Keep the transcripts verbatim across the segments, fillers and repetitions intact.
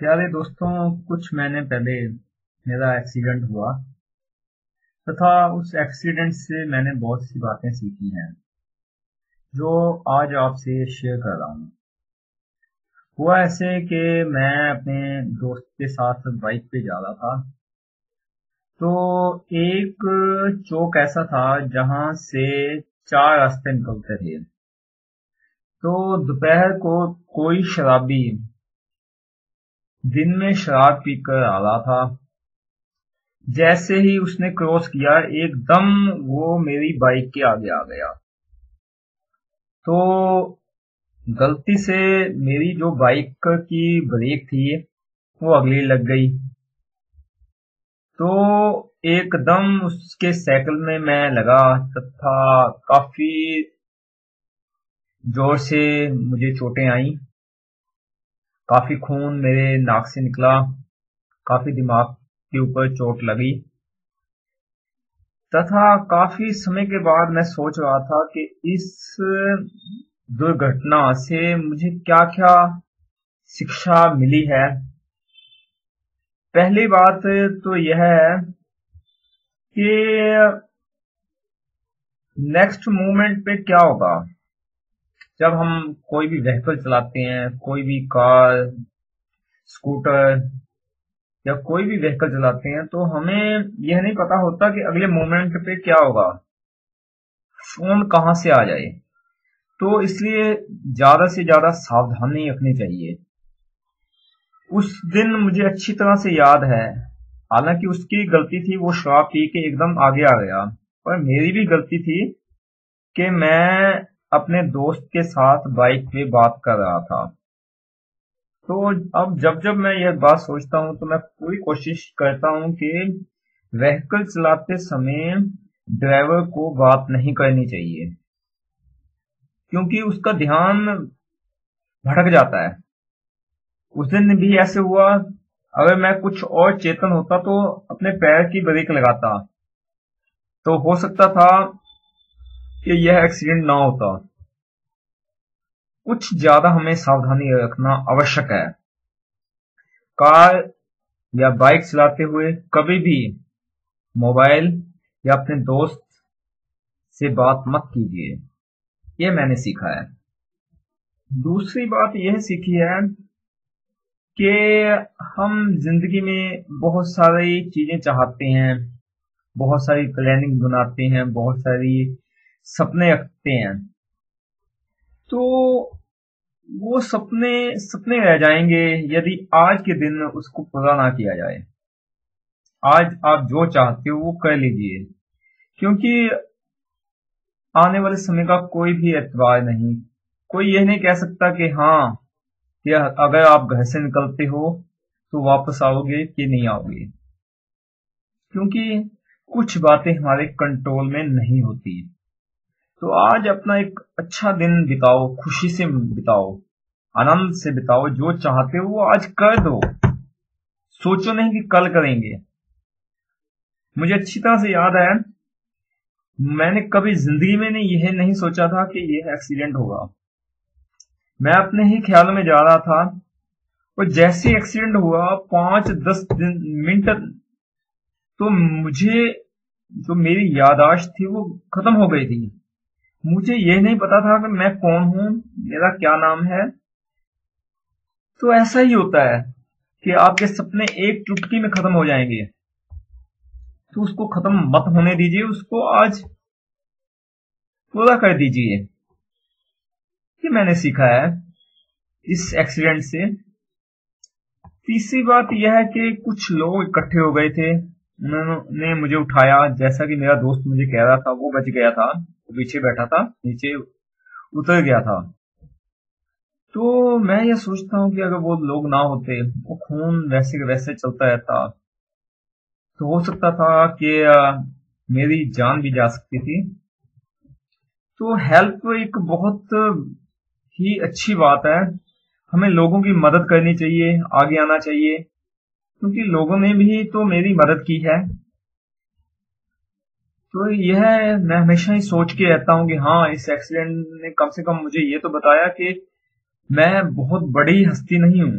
प्यारे दोस्तों, कुछ महीने पहले मेरा एक्सीडेंट हुआ तथा उस एक्सीडेंट से मैंने बहुत सी बातें सीखी हैं जो आज आपसे शेयर कर रहा हूँ। हुआ ऐसे कि मैं अपने दोस्त के साथ बाइक पे जा रहा था तो एक चौक ऐसा था जहाँ से चार रास्ते निकलते थे। तो दोपहर को कोई शराबी दिन में शराब पीकर आ रहा था। जैसे ही उसने क्रॉस किया, एकदम वो मेरी बाइक के आगे आ गया। तो गलती से मेरी जो बाइक की ब्रेक थी वो अगली लग गई, तो एकदम उसके साइकिल में मैं लगा तथा काफी जोर से मुझे चोटें आई। काफी खून मेरे नाक से निकला, काफी दिमाग के ऊपर चोट लगी तथा काफी समय के बाद मैं सोच रहा था कि इस दुर्घटना से मुझे क्या क्या शिक्षा मिली है। पहली बात तो यह है कि नेक्स्ट मूवमेंट पे क्या होगा। जब हम कोई भी व्हीकल चलाते हैं, कोई भी कार, स्कूटर या कोई भी व्हीकल चलाते हैं, तो हमें यह नहीं पता होता कि अगले मोमेंट पे क्या होगा, फोन कहाँ से आ जाए। तो इसलिए ज्यादा से ज्यादा सावधानी रखनी चाहिए। उस दिन मुझे अच्छी तरह से याद है, हालांकि उसकी गलती थी, वो शराब पी के एकदम आगे आ गया, पर मेरी भी गलती थी कि मैं अपने दोस्त के साथ बाइक पे बात कर रहा था। तो अब जब जब मैं यह बात सोचता हूँ तो मैं पूरी कोशिश करता हूँ कि व्हीकल चलाते समय ड्राइवर को बात नहीं करनी चाहिए, क्योंकि उसका ध्यान भटक जाता है। उस दिन भी ऐसे हुआ। अगर मैं कुछ और चेतन होता तो अपने पैर की ब्रेक लगाता तो हो सकता था कि यह एक्सीडेंट ना होता। कुछ ज्यादा हमें सावधानी रखना आवश्यक है। कार या बाइक चलाते हुए कभी भी मोबाइल या अपने दोस्त से बात मत कीजिए, यह मैंने सीखा है। दूसरी बात यह सीखी है कि हम जिंदगी में बहुत सारी चीजें चाहते हैं, बहुत सारी प्लानिंग बनाते हैं, बहुत सारी सपने रखते हैं, तो वो सपने सपने रह जाएंगे यदि आज के दिन उसको पूरा ना किया जाए। आज आप जो चाहते हो वो कर लीजिए, क्योंकि आने वाले समय का कोई भी एतबार नहीं। कोई यह नहीं कह सकता कि हाँ, या अगर आप घर से निकलते हो तो वापस आओगे कि नहीं आओगे, क्योंकि कुछ बातें हमारे कंट्रोल में नहीं होती। तो आज अपना एक अच्छा दिन बिताओ, खुशी से बिताओ, आनंद से बिताओ। जो चाहते हो वो आज कर दो, सोचो नहीं कि कल करेंगे। मुझे अच्छी तरह से याद है, मैंने कभी जिंदगी में नहीं यह नहीं सोचा था कि यह एक्सीडेंट होगा। मैं अपने ही ख्याल में जा रहा था और जैसे एक्सीडेंट हुआ, पांच दस दिन मिनट तो मुझे जो मेरी याददाश्त थी वो खत्म हो गई थी। मुझे यह नहीं पता था कि मैं कौन हूं, मेरा क्या नाम है। तो ऐसा ही होता है कि आपके सपने एक चुटकी में खत्म हो जाएंगे, तो उसको खत्म मत होने दीजिए, उसको आज पूरा कर दीजिए। ये मैंने सीखा है इस एक्सीडेंट से। तीसरी बात यह है कि कुछ लोग इकट्ठे हो गए थे, उन्होंने मुझे उठाया। जैसा कि मेरा दोस्त मुझे कह रहा था, वो बच गया था, पीछे बैठा था, नीचे उतर गया था। तो मैं यह सोचता हूँ कि अगर वो लोग ना होते, वो खून वैसे वैसे चलता रहता, तो हो सकता था कि मेरी जान भी जा सकती थी। तो हेल्प एक बहुत ही अच्छी बात है, हमें लोगों की मदद करनी चाहिए, आगे आना चाहिए, क्योंकि लोगों ने भी तो मेरी मदद की है। तो यह मैं हमेशा ही सोच के रहता हूँ कि हाँ, इस एक्सीडेंट ने कम से कम मुझे ये तो बताया कि मैं बहुत बड़ी हस्ती नहीं हूँ,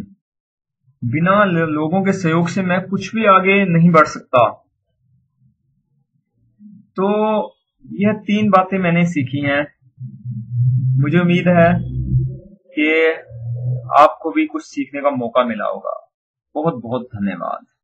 बिना लोगों के सहयोग से मैं कुछ भी आगे नहीं बढ़ सकता। तो यह तीन बातें मैंने सीखी हैं। मुझे उम्मीद है कि आपको भी कुछ सीखने का मौका मिला होगा। बहुत बहुत धन्यवाद।